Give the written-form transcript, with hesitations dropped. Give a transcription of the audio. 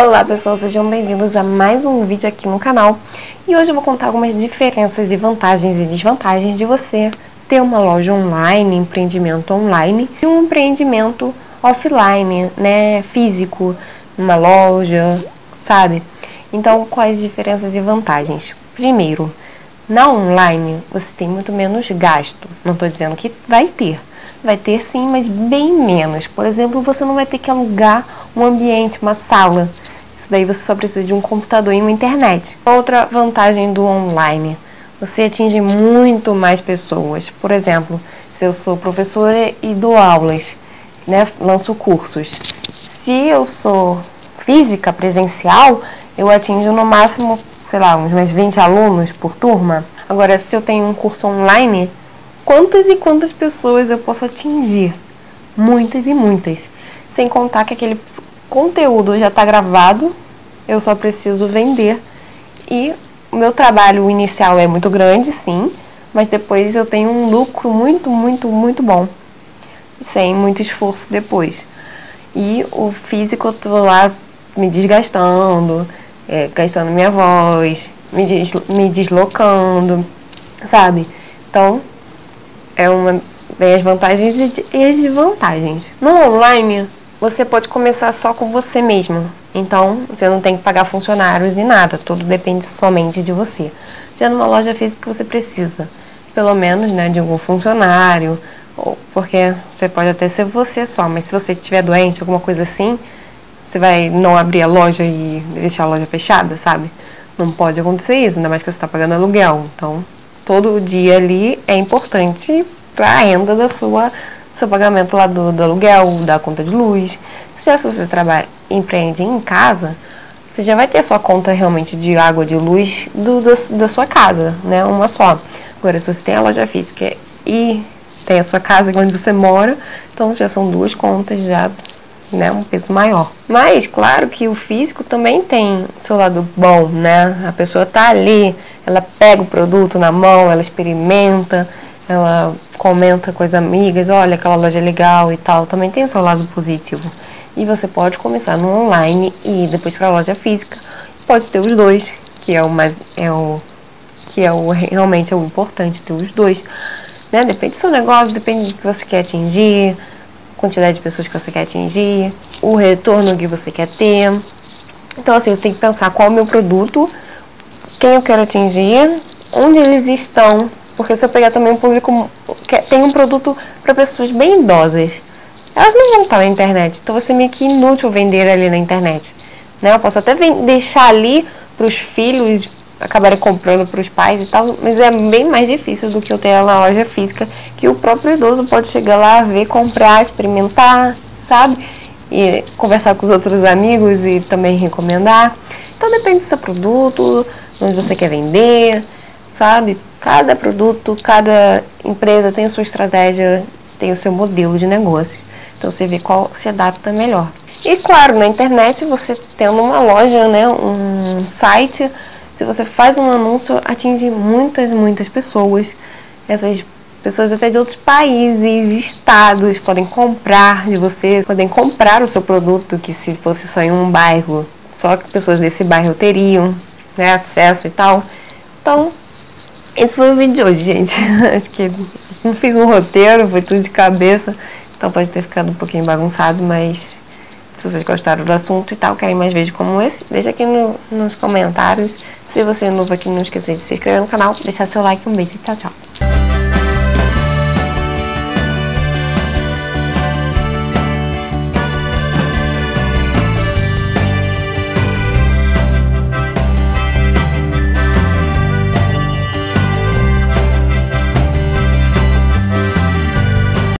Olá pessoal, sejam bem-vindos a mais um vídeo aqui no canal. E hoje eu vou contar algumas diferenças e vantagens e desvantagens de você ter uma loja online, empreendimento online e um empreendimento offline, né, físico, uma loja, sabe? Então, quais diferenças e vantagens? Primeiro, na online você tem muito menos gasto. Não estou dizendo que vai ter sim, mas bem menos. Por exemplo, você não vai ter que alugar um ambiente, uma sala. Isso daí você só precisa de um computador e uma internet. Outra vantagem do online, você atinge muito mais pessoas. Por exemplo, se eu sou professora e dou aulas, né, lanço cursos. Se eu sou física, presencial, eu atinjo no máximo, sei lá, uns mais 20 alunos por turma. Agora, se eu tenho um curso online, quantas e quantas pessoas eu posso atingir? Muitas e muitas. Sem contar que aquele conteúdo já está gravado, eu só preciso vender. E o meu trabalho inicial é muito grande, sim, mas depois eu tenho um lucro muito, muito, muito bom. Sem muito esforço depois. E o físico, eu estou lá me desgastando, gastando minha voz, me deslocando, sabe? Então, é uma das vantagens e as desvantagens. No online, você pode começar só com você mesmo. Então, você não tem que pagar funcionários e nada. Tudo depende somente de você. Já numa loja física, você precisa, pelo menos, né, de algum funcionário. Porque você pode até ser você só. Mas se você estiver doente, alguma coisa assim, você vai não abrir a loja e deixar a loja fechada, sabe? Não pode acontecer isso, ainda mais que você está pagando aluguel. Então, todo dia ali é importante para a renda da seu pagamento lá do aluguel, da conta de luz. Se você trabalha, empreende em casa, você já vai ter a sua conta realmente de água, de luz da sua casa, né? Uma só. Agora, se você tem a loja física e tem a sua casa onde você mora, então já são duas contas já, né? Um peso maior. Mas, claro que o físico também tem o seu lado bom, né? A pessoa tá ali, ela pega o produto na mão, ela experimenta, ela comenta com as amigas, olha, aquela loja é legal e tal. Também tem o seu lado positivo. E você pode começar no online e ir depois para a loja física. Pode ter os dois, que é o mais, realmente é o importante, ter os dois, né? Depende do seu negócio, depende do que você quer atingir, quantidade de pessoas que você quer atingir, o retorno que você quer ter. Então, assim, você tem que pensar qual é o meu produto, quem eu quero atingir, onde eles estão. Porque se eu pegar também um público que tem um produto para pessoas bem idosas, elas não vão estar na internet. Então, vai ser meio que inútil vender ali na internet, né? Eu posso até deixar ali para os filhos acabarem comprando para os pais e tal, mas é bem mais difícil do que eu ter ela na loja física, que o próprio idoso pode chegar lá, ver, comprar, experimentar, sabe? E conversar com os outros amigos e também recomendar. Então depende do seu produto, onde você quer vender, sabe? Cada produto, cada empresa tem a sua estratégia, tem o seu modelo de negócio. Então você vê qual se adapta melhor. E claro, na internet, você tendo uma loja, né, um site, se você faz um anúncio, atinge muitas, muitas pessoas. Essas pessoas até de outros países, estados, podem comprar de você, podem comprar o seu produto, que se fosse só em um bairro, só que pessoas desse bairro teriam, né, acesso e tal. Então, esse foi o vídeo de hoje, gente. Acho que não fiz um roteiro, foi tudo de cabeça. Então pode ter ficado um pouquinho bagunçado, mas se vocês gostaram do assunto e tal, querem mais vídeos como esse, deixa aqui nos comentários. Se você é novo aqui, não esqueça de se inscrever no canal, deixar seu like. Um beijo e tchau, tchau.